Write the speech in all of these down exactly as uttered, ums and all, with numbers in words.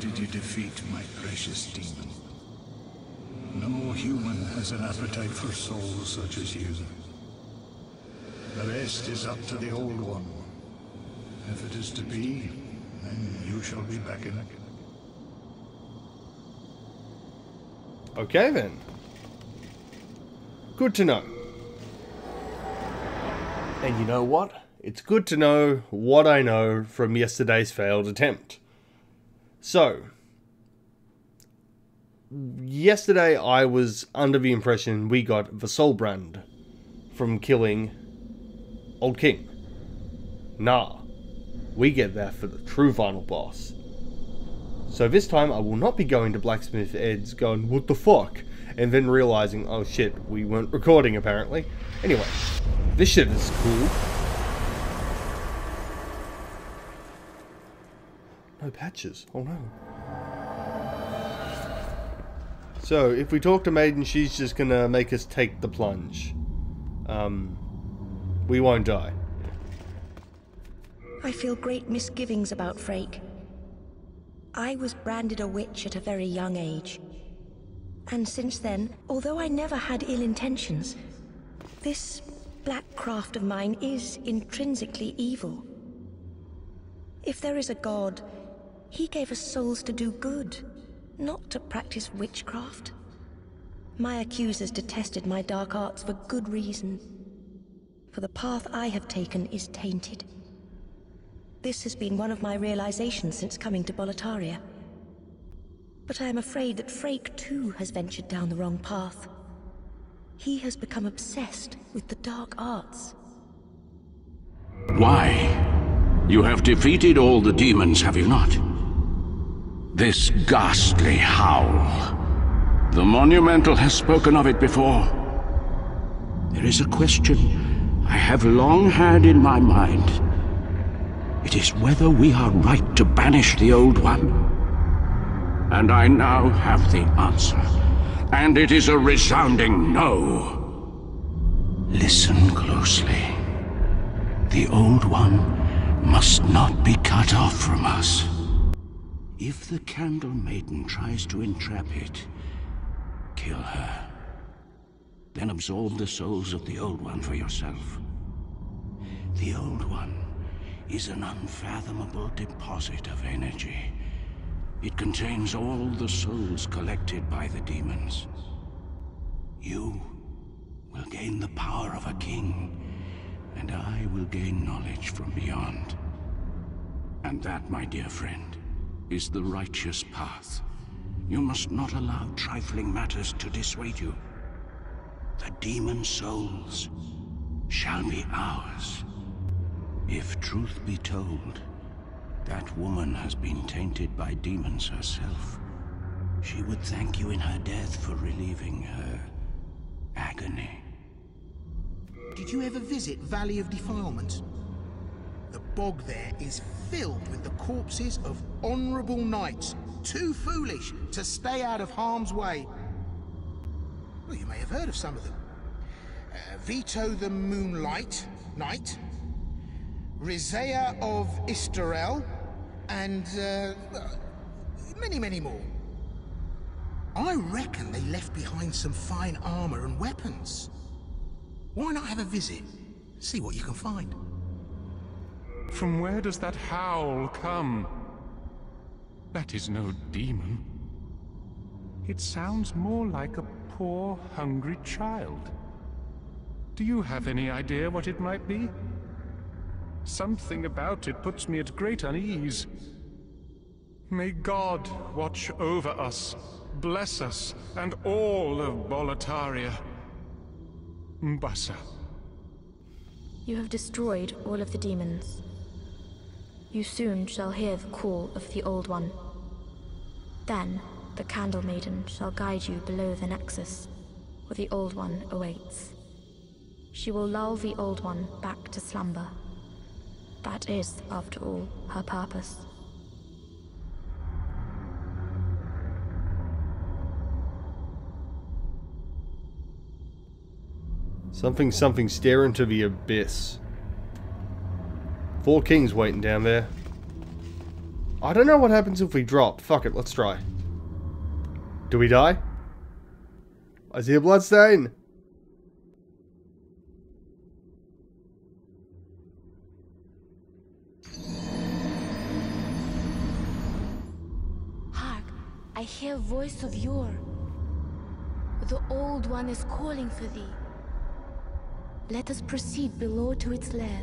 did you defeat my precious demon? No human has an appetite for souls such as you. The rest is up to the Old One. If it is to be, then you shall be back in it. Okay then. Good to know. And you know what? It's good to know what I know from yesterday's failed attempt. So, yesterday I was under the impression we got the Soul Brand from killing Old King. Nah, we get that for the true final boss. So this time I will not be going to Blacksmith Ed's going, what the fuck? And then realizing, oh shit, we weren't recording apparently. Anyway, this shit is cool. No patches, oh no. So if we talk to Maiden, she's just gonna make us take the plunge. Um, we won't die. I feel great misgivings about Freke. I was branded a witch at a very young age. And since then, although I never had ill intentions, this black craft of mine is intrinsically evil. If there is a god, he gave us souls to do good, not to practice witchcraft. My accusers detested my dark arts for good reason, for the path I have taken is tainted. This has been one of my realizations since coming to Boletaria. But I am afraid that Freke too has ventured down the wrong path. He has become obsessed with the dark arts. Why? You have defeated all the demons, have you not? This ghastly howl. The Monumental has spoken of it before. There is a question I have long had in my mind. It is whether we are right to banish the Old One. And I now have the answer. And it is a resounding no. Listen closely. The Old One must not be cut off from us. If the Candle Maiden tries to entrap it, kill her. Then absorb the souls of the Old One for yourself. The Old One is an unfathomable deposit of energy. It contains all the souls collected by the demons. You will gain the power of a king, and I will gain knowledge from beyond. And that, my dear friend, is the righteous path. You must not allow trifling matters to dissuade you. The demon souls shall be ours. If truth be told, that woman has been tainted by demons herself. She would thank you in her death for relieving her agony. Did you ever visit Valley of Defilement? The bog there is filled with the corpses of honorable knights, too foolish to stay out of harm's way. Well, you may have heard of some of them. Uh, Vito the Moonlight Knight, Rizea of Isterel, and uh, many, many more. I reckon they left behind some fine armor and weapons. Why not have a visit? See what you can find. From where does that howl come? That is no demon. It sounds more like a poor, hungry child. Do you have any idea what it might be? Something about it puts me at great unease. May God watch over us, bless us, and all of Boletaria. Mbasa. You have destroyed all of the demons. You soon shall hear the call of the Old One. Then the Candle Maiden shall guide you below the Nexus, where the Old One awaits. She will lull the Old One back to slumber. That is, after all, her purpose. Something, something, stare into the abyss. Four kings waiting down there. I don't know what happens if we drop. Fuck it, let's try. Do we die? I see a bloodstain! Hark, I hear voice of Yore. The Old One is calling for thee. Let us proceed below to its lair.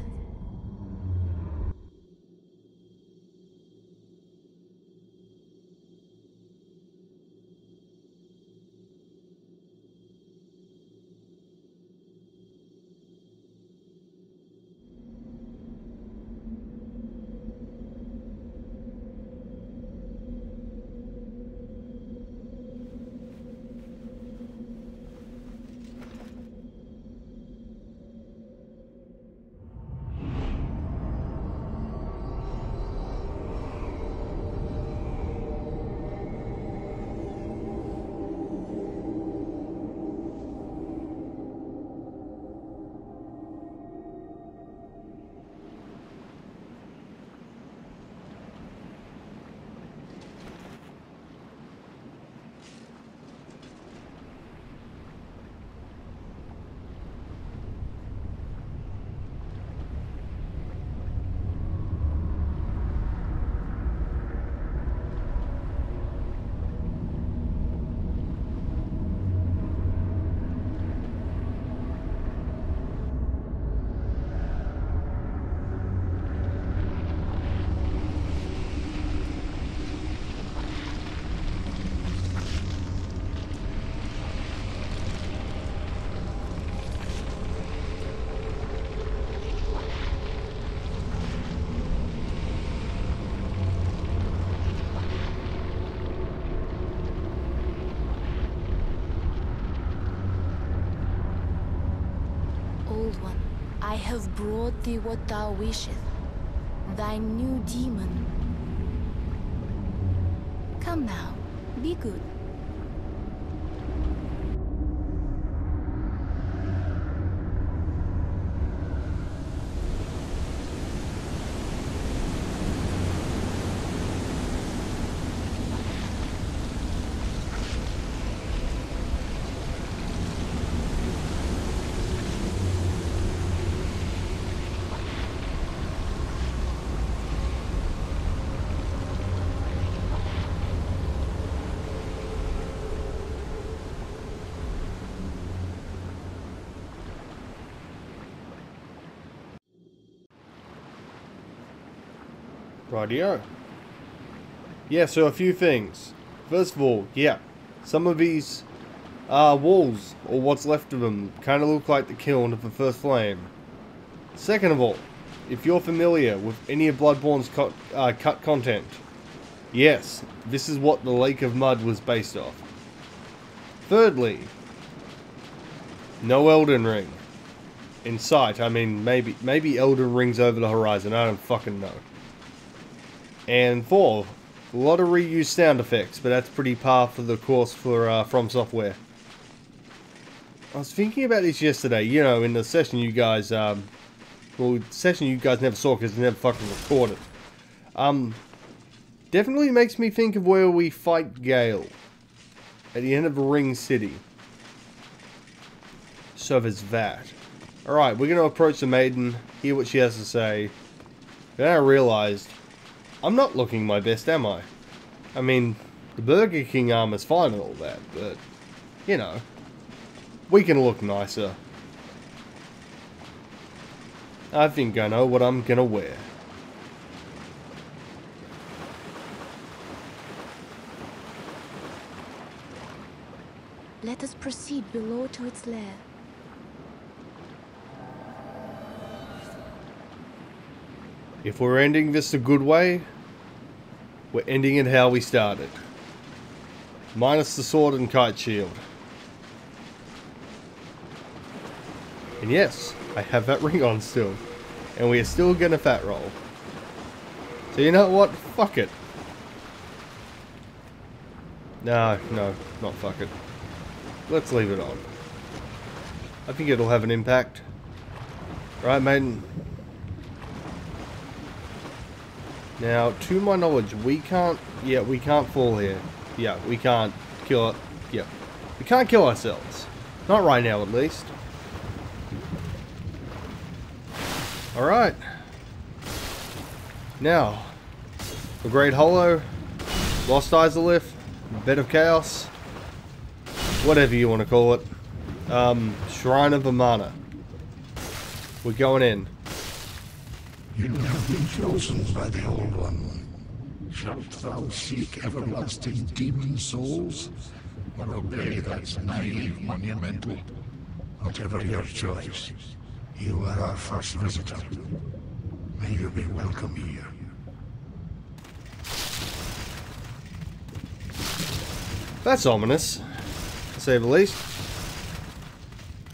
I have brought thee what thou wishest, thy new demon. Come now, be good. Rightio. Yeah, so a few things. First of all, yeah, some of these uh, walls, or what's left of them, kind of look like the Kiln of the First Flame. Second of all, if you're familiar with any of Bloodborne's cut, uh, cut content, yes, this is what the Lake of Mud was based off. Thirdly, no Elden Ring in sight. I mean, maybe, maybe Elden Ring's over the horizon, I don't fucking know. And four, a lot of reused sound effects, but that's pretty par for the course for uh, FromSoftware. I was thinking about this yesterday, you know, in the session you guys, um, well, session you guys never saw because you never fucking recorded. Um, definitely makes me think of where we fight Gale at the end of Ring City. So there's that. Alright, we're going to approach the Maiden, hear what she has to say. Then I realized I'm not looking my best, am I? I mean, the Burger King armor's fine and all that, but, you know, we can look nicer. I think I know what I'm gonna wear. Let us proceed below to its lair. If we're ending this a good way, we're ending it how we started. Minus the sword and kite shield. And yes, I have that ring on still. And we are still gonna fat roll. So you know what? Fuck it. No, no, not fuck it. Let's leave it on. I think it'll have an impact. Right, Maiden? Now, to my knowledge, we can't... Yeah, we can't fall here. Yeah, we can't kill it. Yeah. We can't kill ourselves. Not right now, at least. Alright. Now, the Great Hollow, Lost Izalith, Bed of Chaos, whatever you want to call it. Um, Shrine of Amana. We're going in. You have been chosen by the Old One. Shalt thou seek everlasting demon souls, or obey that naive monumental? Whatever your choice, you are our first visitor. May you be welcome here. That's ominous, to say the least.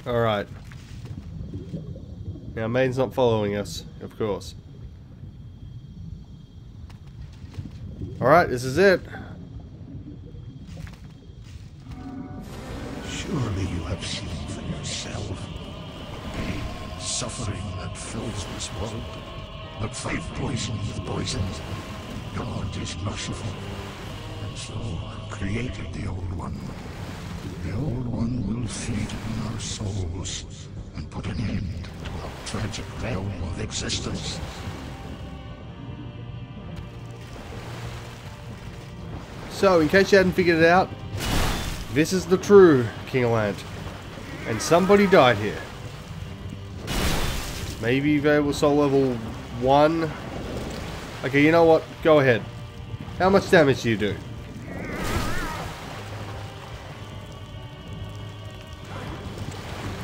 Alright. Now, Maiden's not following us, of course. Alright, this is it. Surely you have seen for yourself the suffering that fills this world. The five poisons with poisons. God is merciful. And so created the Old One. The Old One will feed on our souls and put an end to our tragic realm of existence. So, in case you hadn't figured it out, this is the true King Allant. And somebody died here. Maybe they were soul level one. Okay, you know what? Go ahead. How much damage do you do?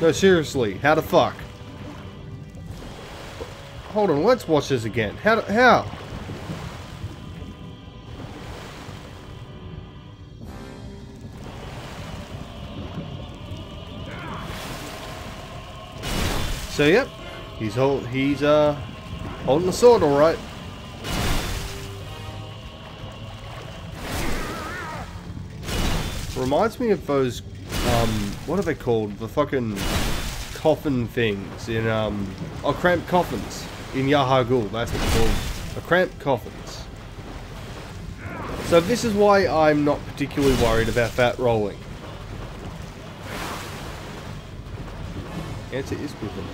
No, seriously, how the fuck? Hold on, let's watch this again. How? Do, how? So yep, he's hold, he's uh holding the sword, all right. Reminds me of those. Um, what are they called? The fucking coffin things in, um, oh, cramped coffins in Yahagul. That's what they're called. The cramped coffins. So this is why I'm not particularly worried about that rolling. Answer is within.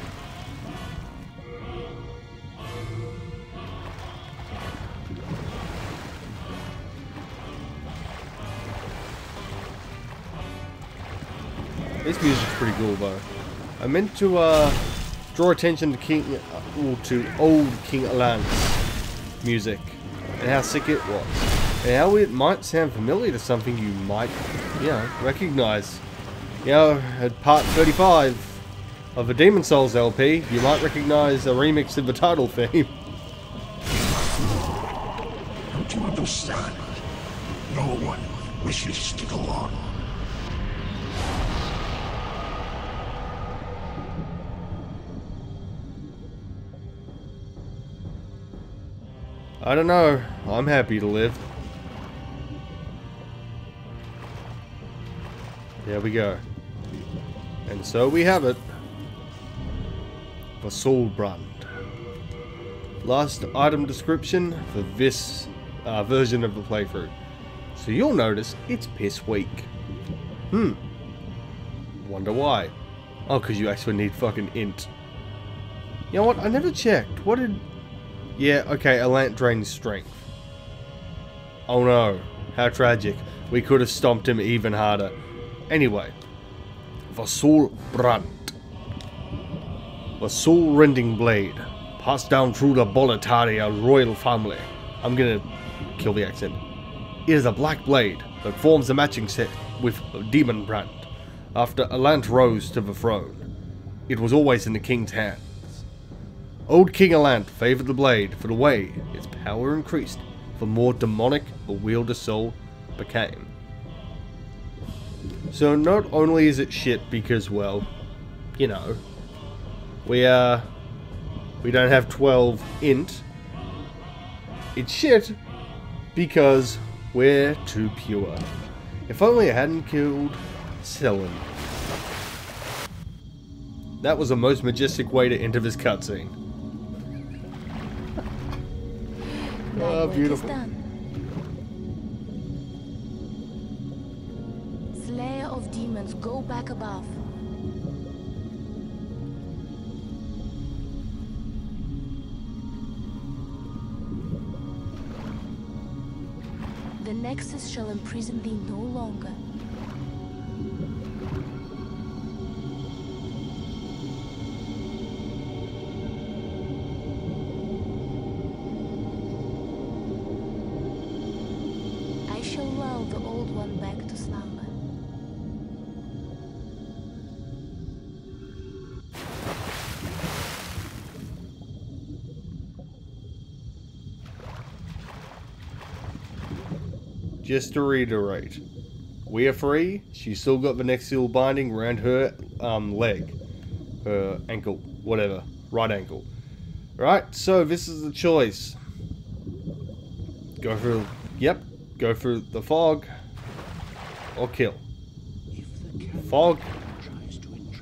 This music's pretty cool, though. I meant to uh, draw attention to King, uh, ooh, to Old King Allant's music and how sick it was, and how it might sound familiar to something you might, you know, recognize. You know, at part thirty-five of the Demon Souls L P, you might recognize a remix of the title theme. Don't you understand? No one wishes to go on. I don't know. I'm happy to live. There we go. And so we have it. The Soul Brand. Last item description for this uh, version of the playthrough. So you'll notice it's piss weak. Hmm. Wonder why. Oh, because you actually need fucking int. You know what? I never checked. What did... Yeah, okay, Allant drains strength. Oh no, how tragic. We could have stomped him even harder. Anyway, the Soul Brand. The Soul Rending Blade, passed down through the Boletaria royal family. I'm gonna kill the accent. It is a black blade that forms a matching set with Demon Brand. After Allant rose to the throne, it was always in the king's hand. Old King Allant favoured the blade for the way its power increased, the more demonic the wielder soul became. So not only is it shit because, well, you know, we uh, we don't have twelve int. It's shit because we're too pure. If only I hadn't killed Selin. That was the most majestic way to enter this cutscene. Oh, beautiful. Slayer of demons, go back above. The Nexus shall imprison thee no longer. Just to reiterate, we're free. She's still got the Venexial binding around her um, leg, her ankle, whatever, right ankle. Right, so this is the choice. Go through, yep, go through the fog, or kill. Fog,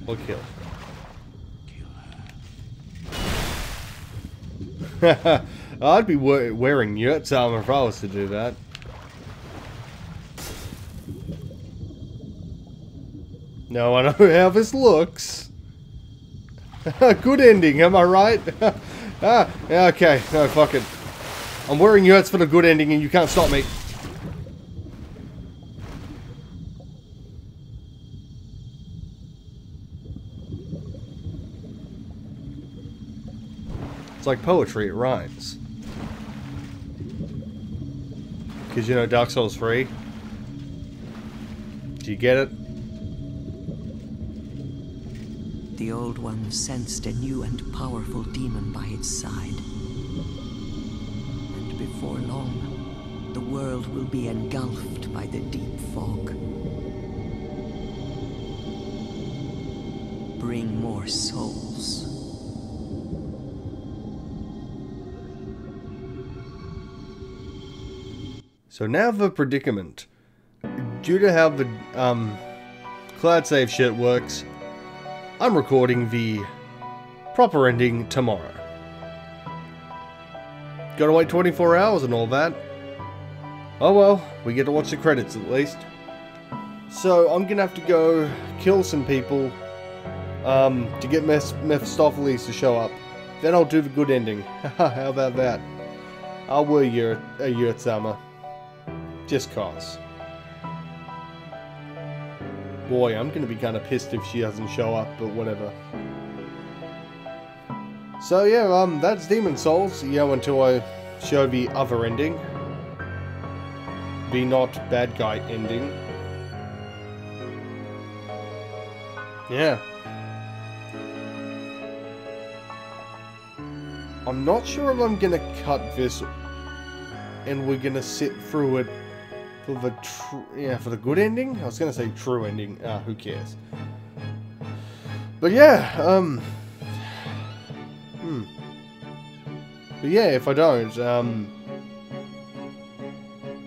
or kill. I'd be wearing Yurt's armor if I was to do that. No, I know how this looks. Good ending, am I right? Ah, okay, no, fuck it. I'm wearing Yurts for the good ending and you can't stop me. It's like poetry, it rhymes. Because you know Dark Souls three. Do you get it? The Old One sensed a new and powerful demon by its side. And before long, the world will be engulfed by the deep fog. Bring more souls. So now the predicament. Due to how the um, cloud save shit works, I'm recording the proper ending tomorrow. Gotta wait twenty-four hours and all that. Oh well, we get to watch the credits at least. So I'm gonna have to go kill some people um, to get Meph Mephistopheles to show up. Then I'll do the good ending. How about that? I'll wear your, a Yurt's armor. Just cause. Boy, I'm gonna be kind of pissed if she doesn't show up, but whatever. So yeah, um, that's Demon Souls. You know, until I show the other ending, the not bad guy ending. Yeah. I'm not sure if I'm gonna cut this, and we're gonna sit through it. For the tr yeah, for the good ending? I was gonna say true ending. Ah, who cares? But yeah, um... Hmm. But yeah, if I don't, um...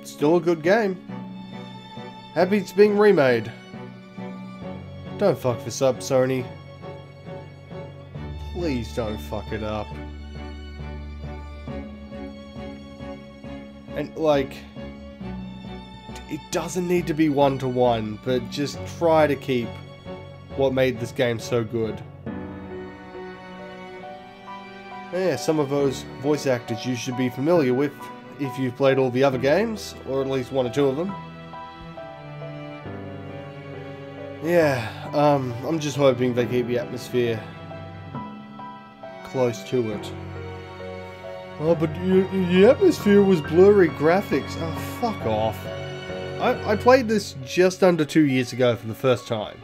still a good game. Happy it's being remade. Don't fuck this up, Sony. Please don't fuck it up. And, like... it doesn't need to be one-to-one, but just try to keep what made this game so good. Yeah, some of those voice actors you should be familiar with if you've played all the other games, or at least one or two of them. Yeah, um, I'm just hoping they keep the atmosphere close to it. Oh, but the atmosphere was blurry graphics. Oh, fuck off. I, I played this just under two years ago for the first time.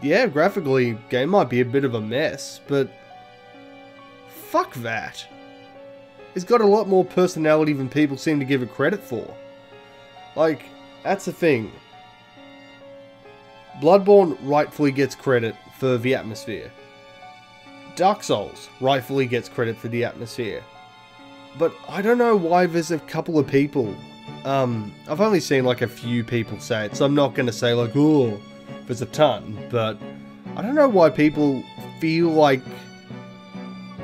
Yeah, graphically, the game might be a bit of a mess, but... fuck that. It's got a lot more personality than people seem to give it credit for. Like, that's the thing. Bloodborne rightfully gets credit for the atmosphere. Dark Souls rightfully gets credit for the atmosphere. But I don't know why there's a couple of people... Um, I've only seen like a few people say it, so I'm not going to say like, oh, there's a ton, but I don't know why people feel like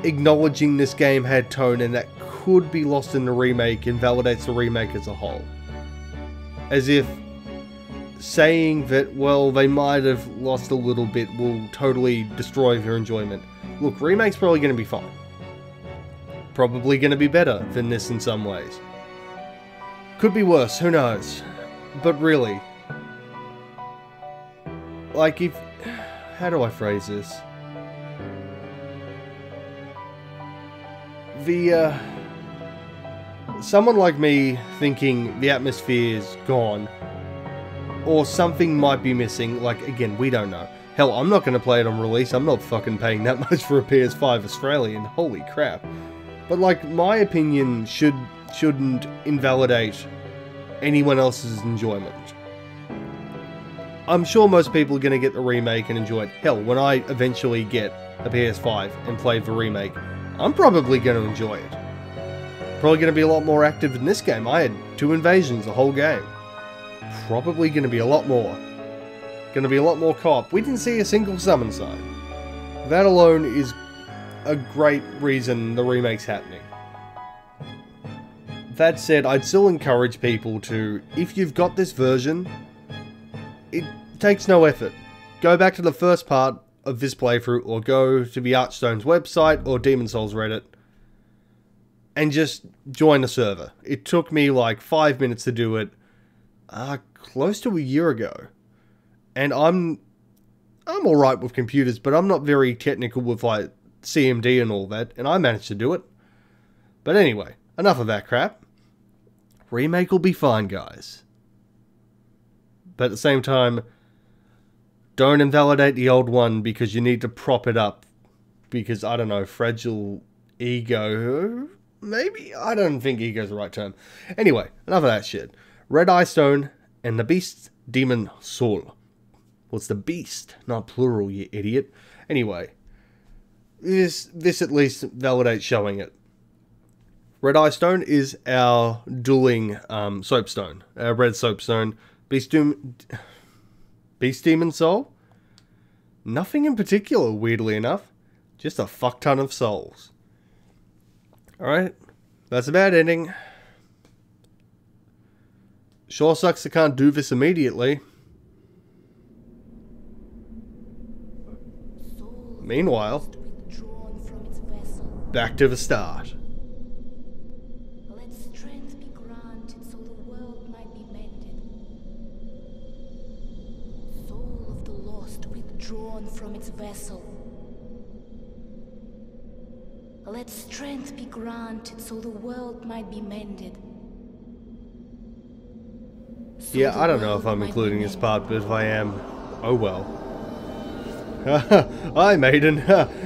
acknowledging this game had tone and that could be lost in the remake and validates the remake as a whole. As if saying that, well, they might have lost a little bit will totally destroy your enjoyment. Look, remake's probably going to be fine. Probably going to be better than this in some ways. Could be worse, who knows. But really, like if, how do I phrase this? The, uh, someone like me thinking the atmosphere is gone, or something might be missing, like, again, we don't know. Hell, I'm not going to play it on release, I'm not fucking paying that much for a P S five Australian, holy crap. But, like, my opinion should, shouldn't invalidate anyone else's enjoyment. I'm sure most people are going to get the remake and enjoy it. Hell, when I eventually get a P S five and play the remake, I'm probably going to enjoy it. Probably going to be a lot more active in this game. I had two invasions the whole game. Probably going to be a lot more. Going to be a lot more co-op. We didn't see a single summon sign. That alone is a great reason the remake's happening. That said, I'd still encourage people to, if you've got this version, it takes no effort. Go back to the first part of this playthrough, or go to the Archstone's website, or Demon's Souls Reddit, and just join the server. It took me like five minutes to do it, uh, close to a year ago. And I'm, I'm alright with computers, but I'm not very technical with like C M D and all that, and I managed to do it. But anyway, enough of that crap. Remake will be fine, guys. But at the same time, don't invalidate the old one because you need to prop it up. Because, I don't know, fragile ego? Maybe? I don't think ego's the right term. Anyway, enough of that shit. Red Eye Stone and the Beast Demon Soul. Well, it's the Beast, not plural, you idiot. Anyway, this, this at least validates showing it. Red Eye Stone is our dueling um, soapstone. Our red soapstone. Beast Doom... Beast Demon Soul? Nothing in particular, weirdly enough. Just a fuck ton of souls. Alright, that's a bad ending. Sure sucks I can't do this immediately. Meanwhile, back to the start. Drawn from its vessel. Let strength be granted so the world might be mended. So yeah, I don't know if I'm including this part, but if I am, oh well. Hi, Maiden.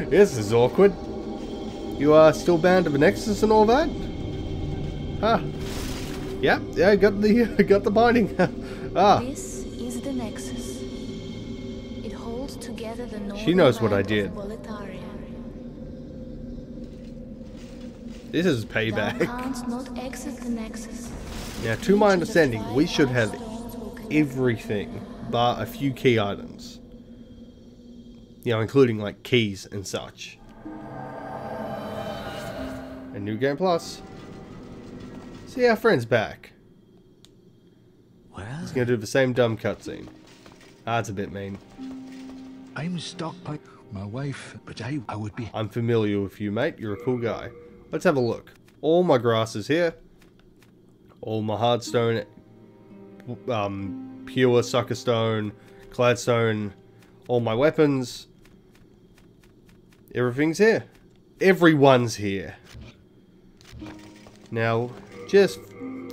This is awkward. You are still bound to the Nexus and all that? Huh. Yeah, yeah, got the, got the binding. Ah. This She knows what I did. This is payback. Now, to my understanding, we should have everything bar a few key items. You know, including like keys and such. A new game plus. See our friend's back. He's gonna do the same dumb cutscene. Ah, it's a bit mean. I'm stuck by my wife, but I, I would be... I'm familiar with you, mate. You're a cool guy. Let's have a look. All my grass is here. All my hardstone, um, pure suckerstone, cladstone, all my weapons. Everything's here. Everyone's here. Now, just,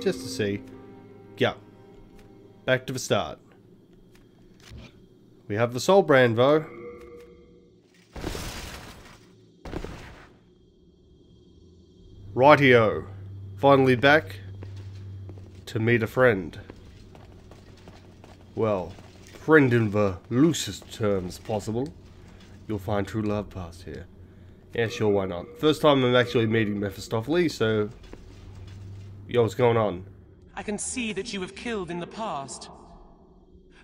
just to see. Yeah. Back to the start. We have the Soul Brand, though. Rightio. Finally back to meet a friend. Well, friend in the loosest terms possible. You'll find true love past here. Yeah, sure, why not? First time I'm actually meeting Mephistopheles, so... Yo, what's going on? I can see that you have killed in the past.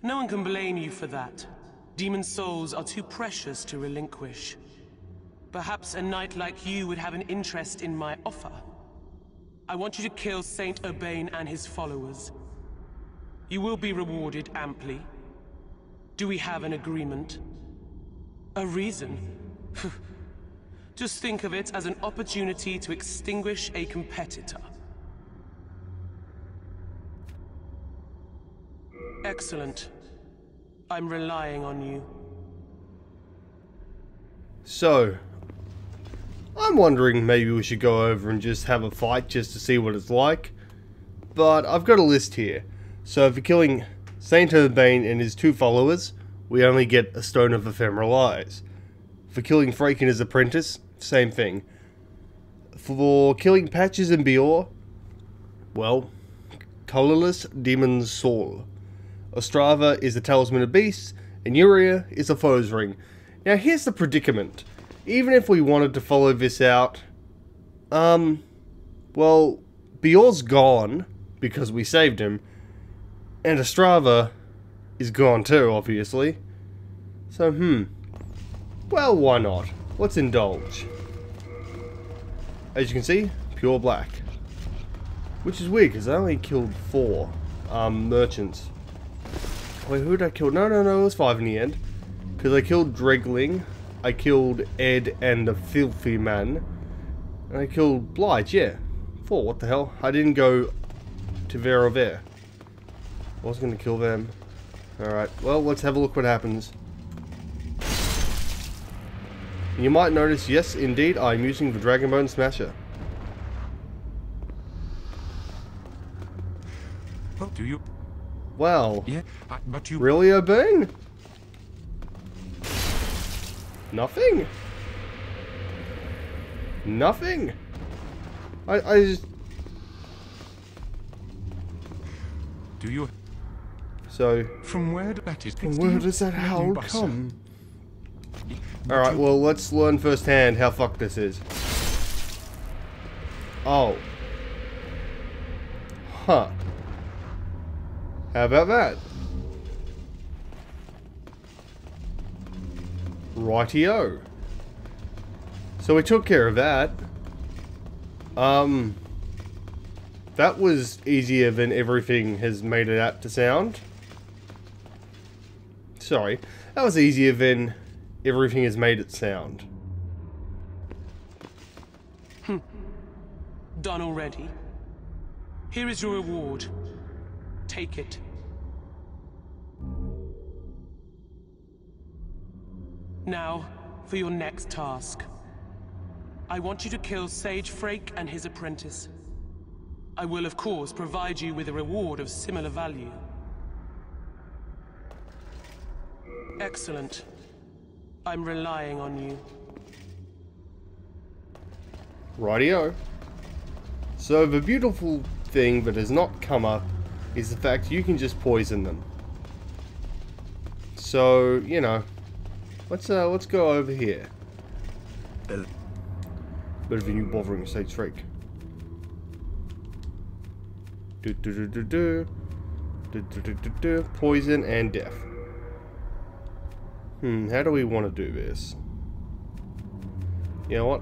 No one can blame you for that. Demon souls are too precious to relinquish. Perhaps a knight like you would have an interest in my offer. I want you to kill Saint Urbain and his followers. You will be rewarded amply. Do we have an agreement? A reason? Just think of it as an opportunity to extinguish a competitor. Excellent. I'm relying on you. So, I'm wondering maybe we should go over and just have a fight just to see what it's like. But I've got a list here. So for killing Saint Urbain and his two followers, we only get a stone of ephemeral eyes. For killing Freke and his apprentice, same thing. For killing Patches and Biorr, well, colorless Demon's Soul. Ostrava is the Talisman of Beasts, and Yuria is a Foe's Ring. Now here's the predicament. Even if we wanted to follow this out, um, well, Biorr's gone, because we saved him, and Ostrava is gone too, obviously. So, hmm. Well, why not? Let's indulge. As you can see, pure black. Which is weird, because I only killed four um, merchants. Wait, who did I kill? No, no, no, it was five in the end. Because I killed Dregling, I killed Ed and the Filthy Man, and I killed Blige, yeah. Four, what the hell? I didn't go to Ver or Ver. I was going to kill them. Alright, well, let's have a look what happens. And you might notice, yes, indeed, I'm using the Dragonbone Smasher. What do you... Wow. Yeah, but you... Really, Urbain? Nothing? Nothing? I, I just... Do you... So... From where, do that is, from where do does that howl come? Alright, well, let's learn firsthand how fucked this is. Oh. Huh. How about that? Rightio. So we took care of that. Um... That was easier than everything has made it out to sound. Sorry. That was easier than everything has made it sound. Hm. Done already. Here is your reward. Take it. Now, for your next task. I want you to kill Sage Freke and his apprentice. I will, of course, provide you with a reward of similar value. Excellent. I'm relying on you. Rightio. So the beautiful thing that has not come up is the fact you can just poison them. So, you know, let's uh, let's go over here. Bit of a new bothering Sage Freke. Do, do, do, do, do. Do, do, do, do, do. Poison and death. Hmm, how do we want to do this? You know what?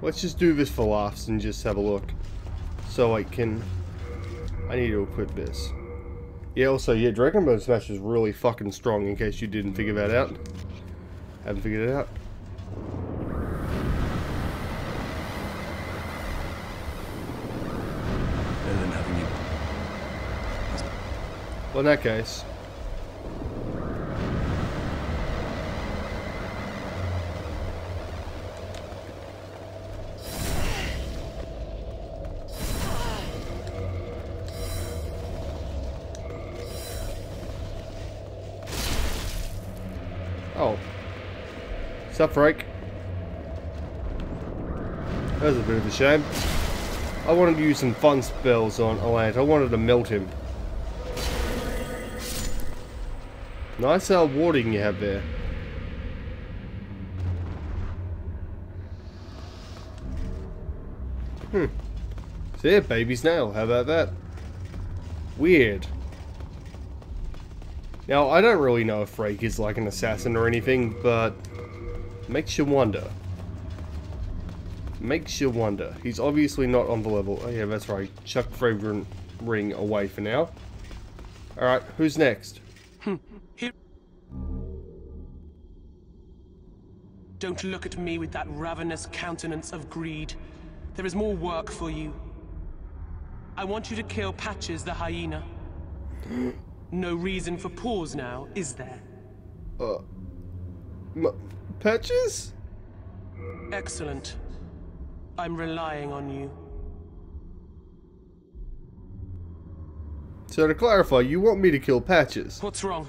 Let's just do this for laughs and just have a look. So I can... I need to equip this. Yeah, also, yeah, Dragonbone Smash is really fucking strong in case you didn't figure that out. Haven't figured it out. Well, in that case... Oh. Sup, Freke? That was a bit of a shame. I wanted to use some fun spells on Allant. I wanted to melt him. Nice uh, warding you have there. Hmm. So yeah, baby's nail. How about that? Weird. Now, I don't really know if Freke is like an assassin or anything, but... Makes you wonder. makes you wonder. He's obviously not on the level. Oh yeah, that's right. Chuck Fragrant Ring away for now. Alright, who's next? Don't look at me with that ravenous countenance of greed. There is more work for you. I want you to kill Patches the hyena. No reason for pause now, is there? Uh, Patches? Excellent. I'm relying on you. So to clarify, you want me to kill Patches? What's wrong?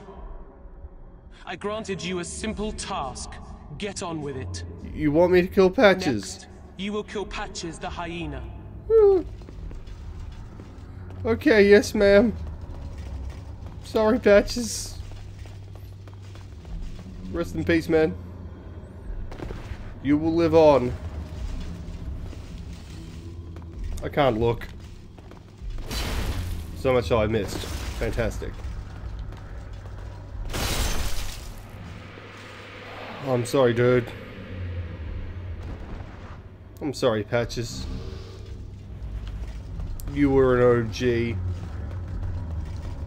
I granted you a simple task. Get on with it. You want me to kill Patches? Next, you will kill Patches the hyena. Okay, yes ma'am. Sorry Patches. Rest in peace, man. You will live on. I can't look. So much I missed. Fantastic. I'm sorry, dude. I'm sorry, Patches. You were an O G.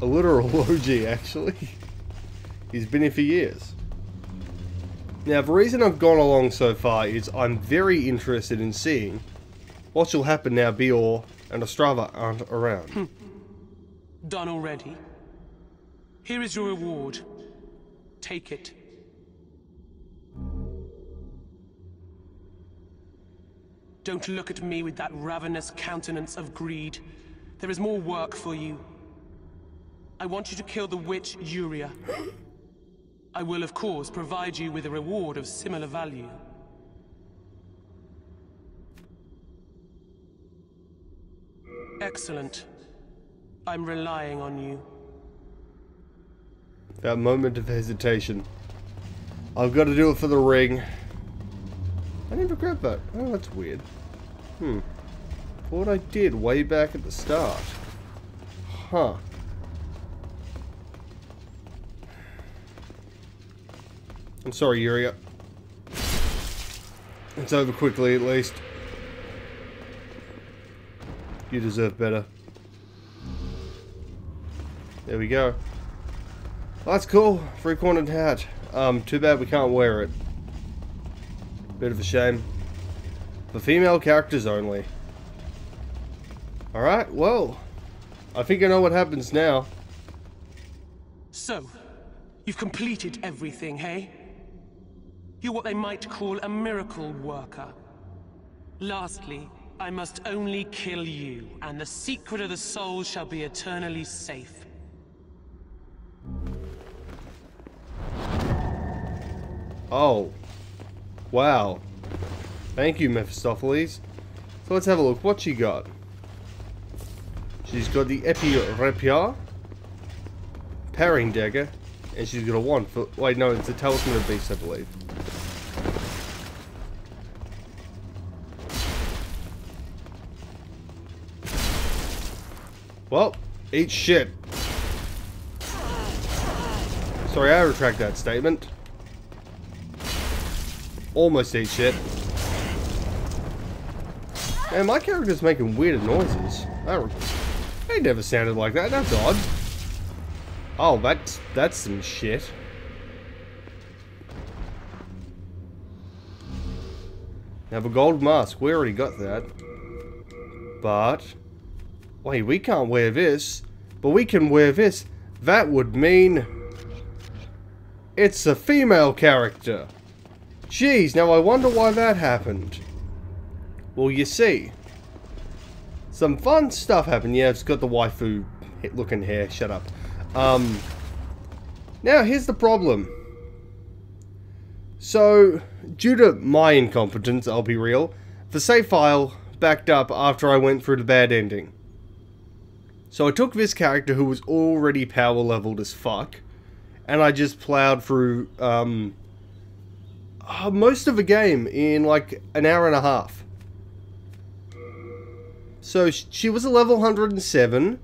A literal O G, actually. He's been here for years. Now, the reason I've gone along so far is I'm very interested in seeing what shall happen now Biorr and Ostrava aren't around. Done already. Here is your reward. Take it. Don't look at me with that ravenous countenance of greed. There is more work for you. I want you to kill the witch Yuria. I will, of course, provide you with a reward of similar value. Excellent. I'm relying on you. That moment of hesitation. I've got to do it for the ring. I never grabbed that. Oh, that's weird. Hmm. What I did way back at the start. Huh. I'm sorry, Yuria. It's over quickly, at least. You deserve better. There we go. Oh, that's cool. Three-cornered hat. Um, too bad we can't wear it. Bit of a shame. For female characters only. Alright, well. I think I know what happens now. So, you've completed everything, hey? You're what they might call a miracle worker. Lastly, I must only kill you, and the secret of the soul shall be eternally safe. Oh. Wow. Thank you, Mephistopheles. So let's have a look. What she got? She's got the Epi Rapier, Parrying Dagger, and she's got a wand for... Wait, no, it's a Talisman of Beasts, I believe. Well, eat shit. Sorry, I retract that statement. Almost eat shit. And my character's making weird noises. That, they never sounded like that. That's odd. Oh, that's that's some shit. Now the gold mask. We already got that. But wait, we can't wear this. But we can wear this. That would mean it's a female character. Jeez, now I wonder why that happened. Well, you see. Some fun stuff happened. Yeah, it's got the waifu looking hair. Shut up. Um, now, here's the problem. So, due to my incompetence, I'll be real, the save file backed up after I went through the bad ending. So I took this character who was already power leveled as fuck, and I just plowed through, um... Uh, most of the game in like an hour and a half. So she was a level one hundred and seven.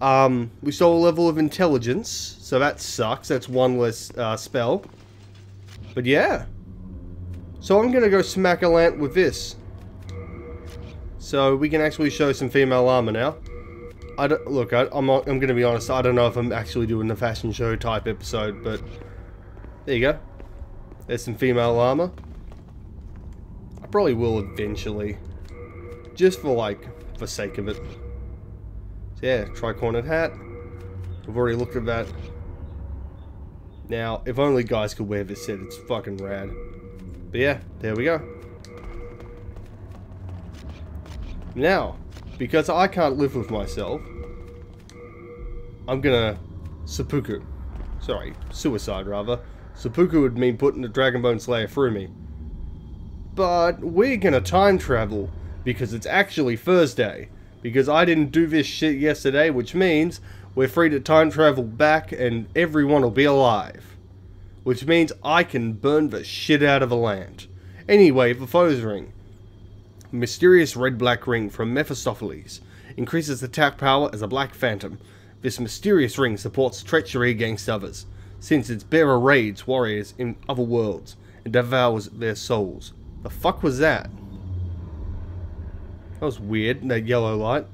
Um, we saw a level of intelligence, so that sucks. That's one less uh, spell. But yeah. So I'm gonna go smack Allant with this. So we can actually show some female armor now. I don't, look, I, I'm, not, I'm gonna be honest, I don't know if I'm actually doing a fashion show type episode, but there you go. There's some female armor. I probably will eventually, just for like, for sake of it. So yeah, tricorn hat. We've already looked at that. Now, if only guys could wear this set, it's fucking rad. But yeah, there we go. Now, because I can't live with myself, I'm gonna seppuku. Sorry, suicide rather. Seppuku would mean putting the Dragonbone Slayer through me. But we're gonna time travel, because it's actually Thursday. Because I didn't do this shit yesterday, which means we're free to time travel back and everyone will be alive. Which means I can burn the shit out of a land. Anyway, the foe's ring. Mysterious red-black ring from Mephistopheles. Increases attack power as a black phantom. This mysterious ring supports treachery against others, since its bearer raids warriors in other worlds and devours their souls. The fuck was that? That was weird, that yellow light.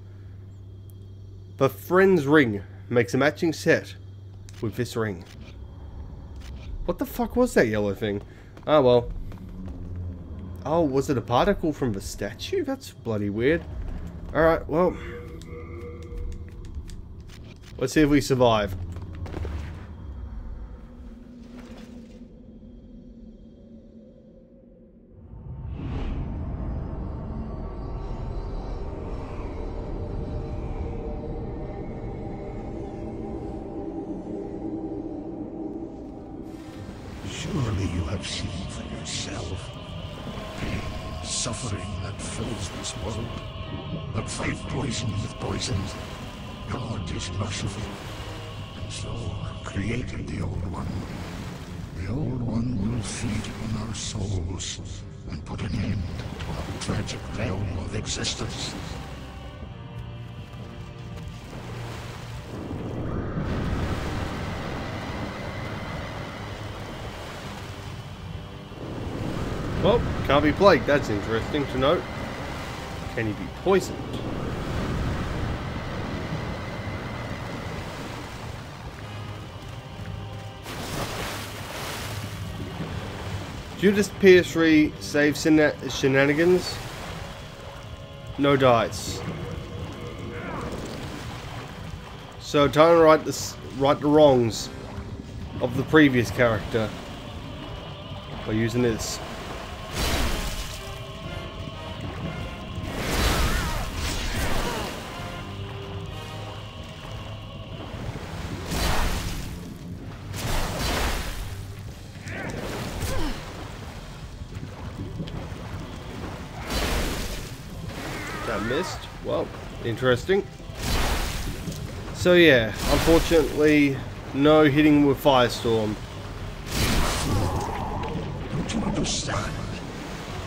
The friend's ring makes a matching set with this ring. What the fuck was that yellow thing? Oh well. Oh, was it a particle from the statue? That's bloody weird. Alright, well. Let's see if we survive. Surely you have seen for yourself. Suffering that fills this world, but faith poisoned with poisons, God is merciful. So created the Old One. The Old One will feed on our souls and put an end to our tragic realm of existence. Well, can't be plagued, that's interesting to note. Can he be poisoned? Judas Pierce save shenanigans. No dice. So time to right the, right the wrongs of the previous character by using this. Interesting. So yeah, unfortunately, no hitting with Firestorm. Don't you understand?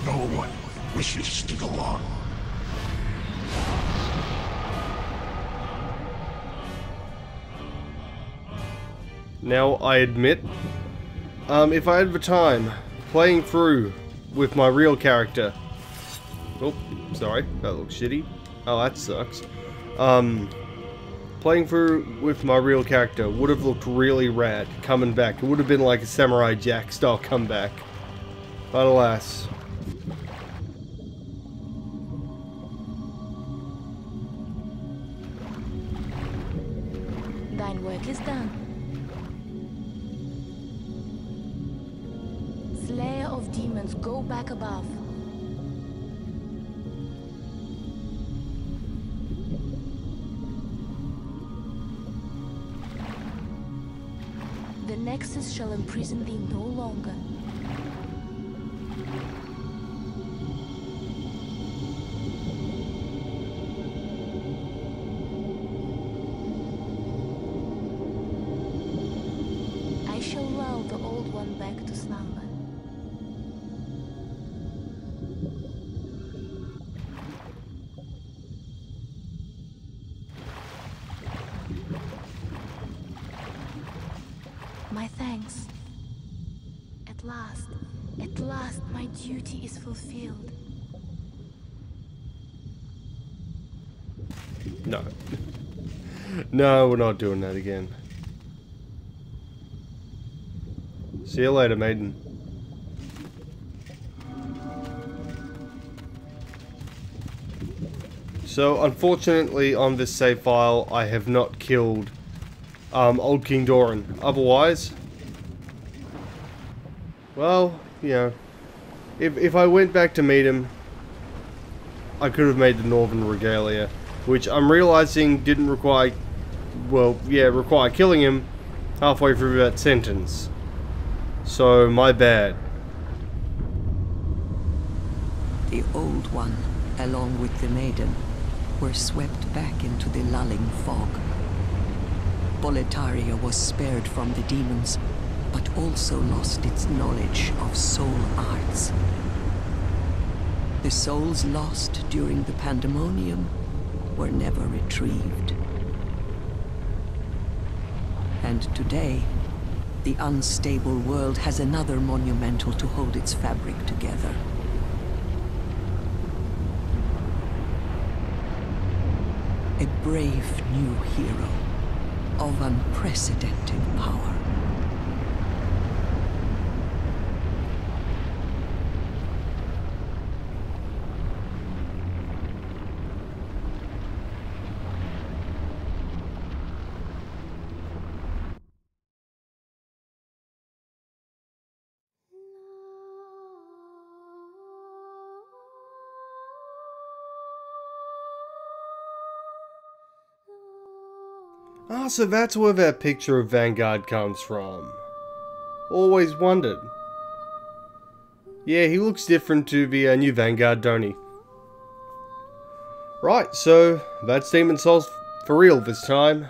No one wishes to go on. Now I admit, um, if I had the time, playing through with my real character. Oh, sorry, that looks shitty. Oh, that sucks. Um, playing through with my real character would have looked really rad coming back. It would have been like a Samurai Jack style comeback. But alas. Thine work is done. Slayer of demons, go back above. The Nexus shall imprison thee no longer. I shall lull the Old One back to slumber. Duty is fulfilled. No. No, we're not doing that again. See you later, maiden. So, unfortunately, on this save file, I have not killed um, Old King Doran. Otherwise, well, you know, if, if I went back to meet him, I could have made the Northern Regalia, which I'm realizing didn't require, well, yeah, require killing him halfway through that sentence. So, my bad. The Old One, along with the Maiden, were swept back into the lulling fog. Boletaria was spared from the demons, but also lost its knowledge of soul arts. The souls lost during the pandemonium were never retrieved. And today, the unstable world has another monumental to hold its fabric together. A brave new hero of unprecedented power. Ah, so that's where that picture of Vanguard comes from. Always wondered. Yeah, he looks different to the uh, new Vanguard, don't he? Right, so that's Demon's Souls for real this time.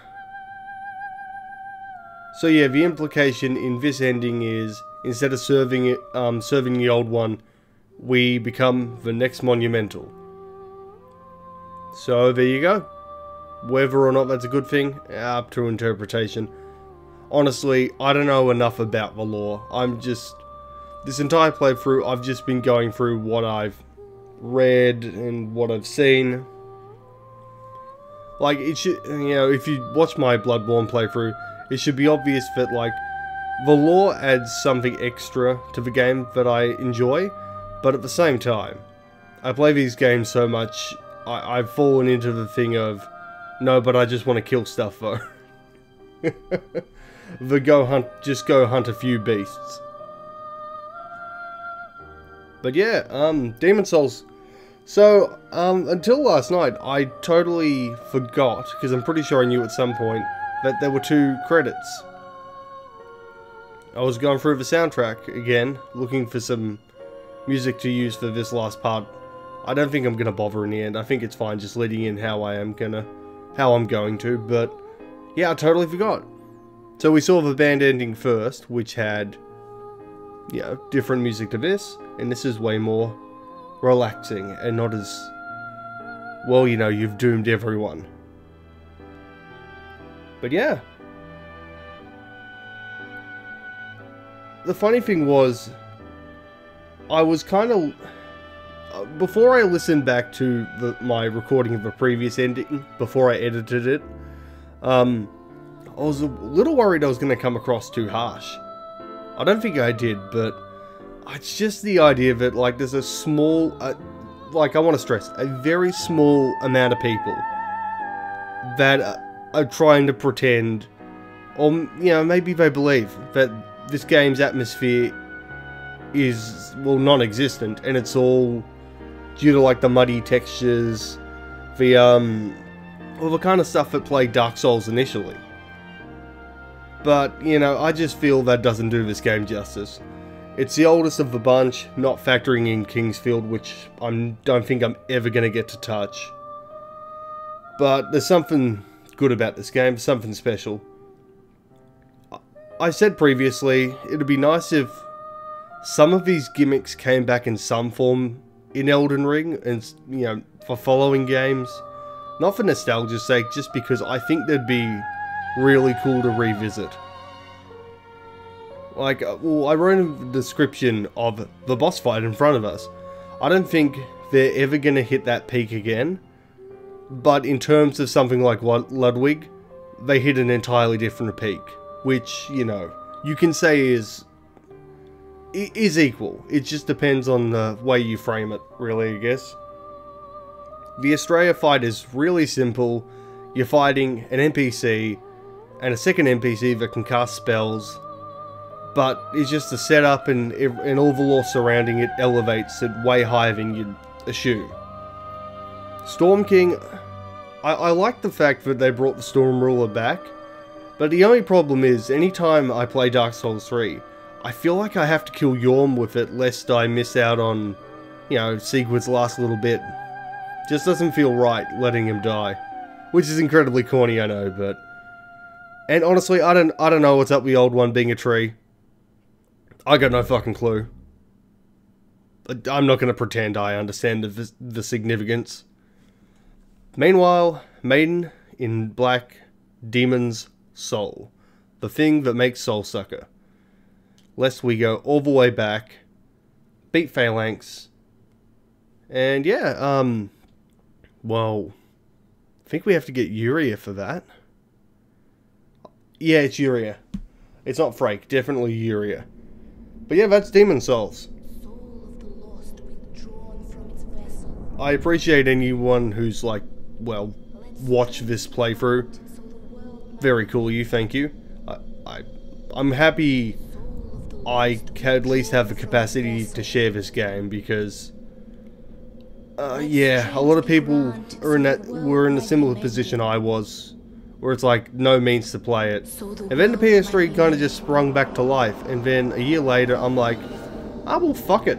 So yeah, the implication in this ending is, instead of serving it, um, serving the Old One, we become the next Monumental. So there you go. Whether or not that's a good thing, up to interpretation. Honestly, I don't know enough about the lore. I'm just... This entire playthrough, I've just been going through what I've read and what I've seen. Like, it should... You know, if you watch my Bloodborne playthrough, it should be obvious that, like, the lore adds something extra to the game that I enjoy, but at the same time, I play these games so much, I, I've fallen into the thing of... No, but I just want to kill stuff, though. The go hunt, just go hunt a few beasts. But yeah, um, Demon's Souls. So, um, until last night, I totally forgot, because I'm pretty sure I knew at some point, that there were two credits. I was going through the soundtrack again, looking for some music to use for this last part. I don't think I'm going to bother in the end. I think it's fine just leading in how I am going to... how I'm going to, but yeah, I totally forgot. So we saw the band ending first, which had, you know, different music to this, and this is way more relaxing and not as, well, you know, you've doomed everyone. But yeah. The funny thing was, I was kind of... Before I listened back to the, my recording of the previous ending, before I edited it, um, I was a little worried I was going to come across too harsh. I don't think I did, but it's just the idea that, like, there's a small, uh, like, I want to stress, a very small amount of people that are trying to pretend, or, you know, maybe they believe that this game's atmosphere is, well, non-existent, and it's all... due to, like, the muddy textures, the, um, all the kind of stuff that played Dark Souls initially. But, you know, I just feel that doesn't do this game justice. It's the oldest of the bunch, not factoring in Kingsfield, which I don't think I'm ever going to get to touch. But there's something good about this game, something special. I said previously, it'd be nice if some of these gimmicks came back in some form in Elden Ring, and, you know, for following games. Not for nostalgia's sake, just because I think they'd be really cool to revisit. Like, well, I wrote a description of the boss fight in front of us. I don't think they're ever going to hit that peak again. But in terms of something like Ludwig, they hit an entirely different peak, which, you know, you can say is is equal. It just depends on the way you frame it, really, I guess. The Australia fight is really simple. You're fighting an N P C and a second N P C that can cast spells, but it's just the setup and, and all the lore surrounding it elevates it way higher than you'd assume. Storm King, I, I like the fact that they brought the Storm Ruler back, but the only problem is, anytime I play Dark Souls three, I feel like I have to kill Yorm with it lest I miss out on, you know, Siegward's last little bit. Just doesn't feel right letting him die, which is incredibly corny, I know, but... And honestly, I don't, I don't know what's up with the Old One being a tree. I got no fucking clue. I'm not gonna pretend I understand the, the significance. Meanwhile, Maiden in black, Demon's Soul. The thing that makes Soulsucker. Lest we go all the way back, beat Phalanx, and yeah, um, well, I think we have to get Yuria for that. Yeah, it's Yuria. It's not Freke, definitely Yuria. But yeah, that's Demon Souls. Soul of the lost withdrawn from its vessel. I appreciate anyone who's like, well, watch this playthrough. Very cool, you, thank you. I, I, I'm happy I can at least have the capacity to share this game because... Uh, yeah, a lot of people are in that, were in a similar position I was, where it's like, no means to play it. And then the P S three kind of just sprung back to life, and then a year later, I'm like, ah, well, fuck it.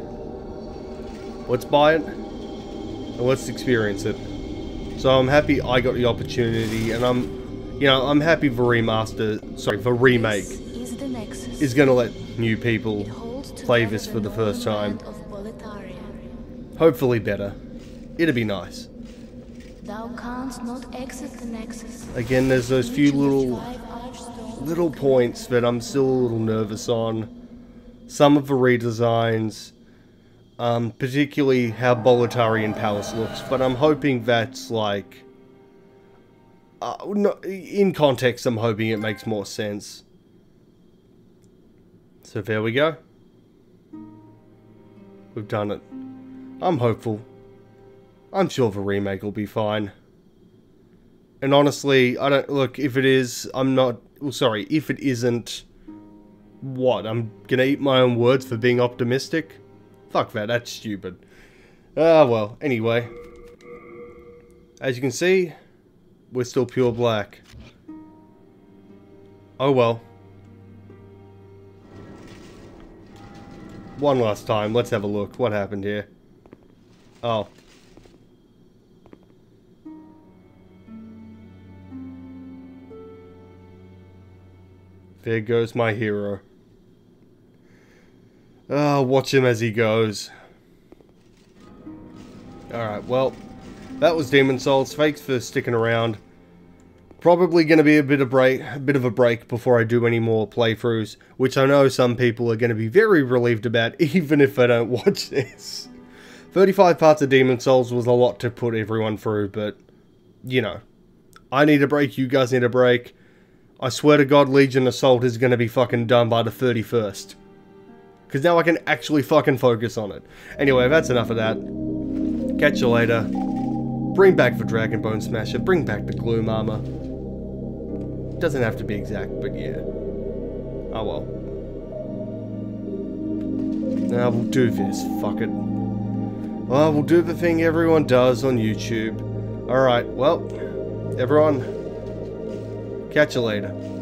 Let's buy it, and let's experience it. So I'm happy I got the opportunity, and I'm, you know, I'm happy the remaster, sorry, the remake is, the Nexus. is gonna let new people play this for the first time. Hopefully better. It'd be nice. Thou canst not exit the Nexus. Again, there's those few little, little points that I'm still a little nervous on. Some of the redesigns, um, particularly how Boletarian Palace looks, but I'm hoping that's like... Uh, no, in context, I'm hoping it makes more sense. So there we go. We've done it. I'm hopeful. I'm sure the remake will be fine. And honestly, I don't... Look, if it is, I'm not... Well, sorry, if it isn't... What? I'm gonna eat my own words for being optimistic? Fuck that, that's stupid. Ah, well, anyway. As you can see, we're still pure black. Oh well. One last time, let's have a look. What happened here? Oh. There goes my hero. Ah, watch him as he goes. Alright, well, that was Demon's Souls. Thanks for sticking around. Probably going to be a bit of break, a bit of a break before I do any more playthroughs, which I know some people are going to be very relieved about, even if they don't watch this. thirty-five parts of Demon's Souls was a lot to put everyone through, but, you know, I need a break, you guys need a break. I swear to God, Legion Assault is going to be fucking done by the thirty-first. Because now I can actually fucking focus on it. Anyway, that's enough of that. Catch you later. Bring back the Dragonbone Smasher, bring back the Gloom Armor. Doesn't have to be exact, but yeah. Oh well. Now we'll do this, fuck it. Well, we'll do the thing everyone does on YouTube. Alright, well, everyone, catch you later.